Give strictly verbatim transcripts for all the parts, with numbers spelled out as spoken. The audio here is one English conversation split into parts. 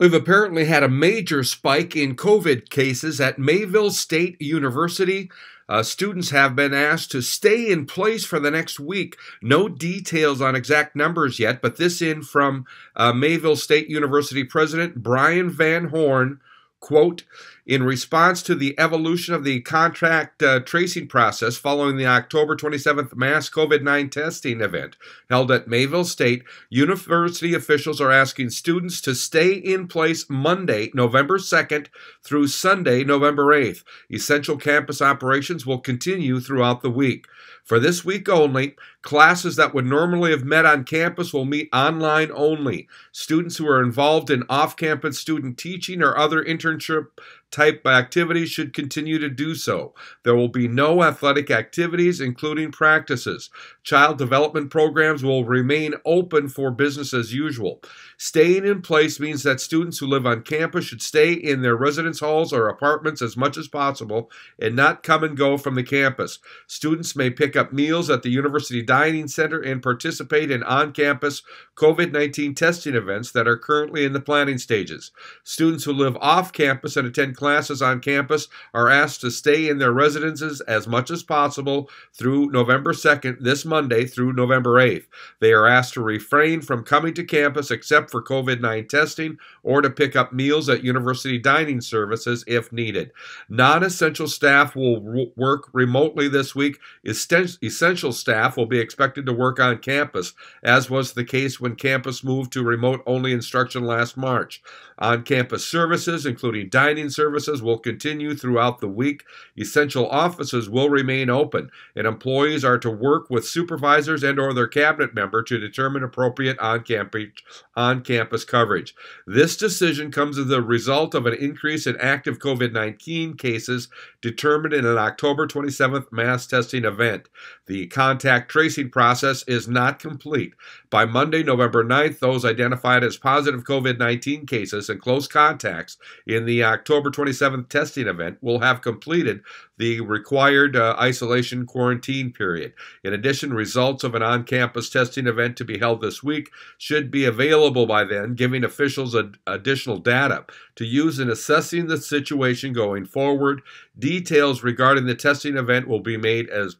We've apparently had a major spike in COVID cases at Mayville State University. Uh, students have been asked to stay in place for the next week. No details on exact numbers yet, but this in from uh, Mayville State University President Brian Van Horn, quote, "In response to the evolution of the contract uh, tracing process following the October twenty-seventh mass COVID nineteen testing event held at Mayville State, university officials are asking students to stay in place Monday, November second through Sunday, November eighth. Essential campus operations will continue throughout the week. For this week only, classes that would normally have met on campus will meet online only. Students who are involved in off-campus student teaching or other internship type activities should continue to do so. There will be no athletic activities, including practices. Child development programs will remain open for business as usual. Staying in place means that students who live on campus should stay in their residence halls or apartments as much as possible and not come and go from the campus. Students may pick up meals at the University Dining Center and participate in on-campus COVID nineteen testing events that are currently in the planning stages. Students who live off campus and attend classes on campus are asked to stay in their residences as much as possible through November second, this Monday through November eighth. They are asked to refrain from coming to campus except for COVID nineteen testing or to pick up meals at university dining services if needed. Non-essential staff will work remotely this week. Essential staff will be expected to work on campus, as was the case when campus moved to remote-only instruction last March. On-campus services, including dining services, will continue throughout the week. Essential offices will remain open, and employees are to work with supervisors and/or their cabinet member to determine appropriate on-campus coverage. This decision comes as a result of an increase in active COVID nineteen cases determined in an October twenty-seventh mass testing event. The contact tracing process is not complete. By Monday, November ninth, those identified as positive COVID nineteen cases and close contacts in the October twenty-seventh testing event will have completed the required uh, isolation quarantine period. In addition, results of an on-campus testing event to be held this week should be available by then, giving officials ad- additional data to use in assessing the situation going forward. Details regarding the testing event will be made as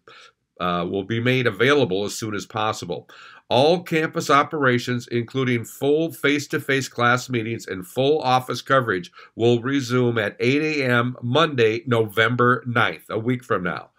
Uh, will be made available as soon as possible. All campus operations, including full face-to-face class meetings and full office coverage, will resume at eight A M Monday, November ninth, a week from now.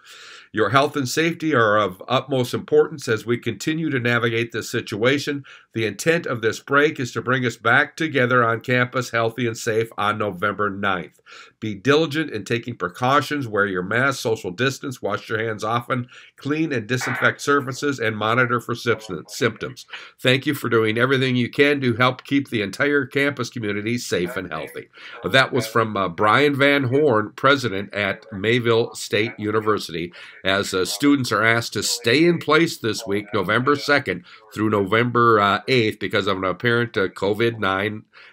Your health and safety are of utmost importance as we continue to navigate this situation. The intent of this break is to bring us back together on campus, healthy and safe, on November ninth. Be diligent in taking precautions. Wear your mask, social distance, wash your hands often, clean and disinfect surfaces, and monitor for symptoms. Thank you for doing everything you can to help keep the entire campus community safe and healthy. That was from uh, Brian Van Horn, president at Mayville State University, as uh, students are asked to stay in place this week, November second through November eighth, because of an apparent uh, COVID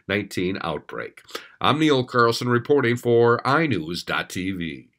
nineteen outbreak. I'm Neil Carlson reporting for i news dot T V.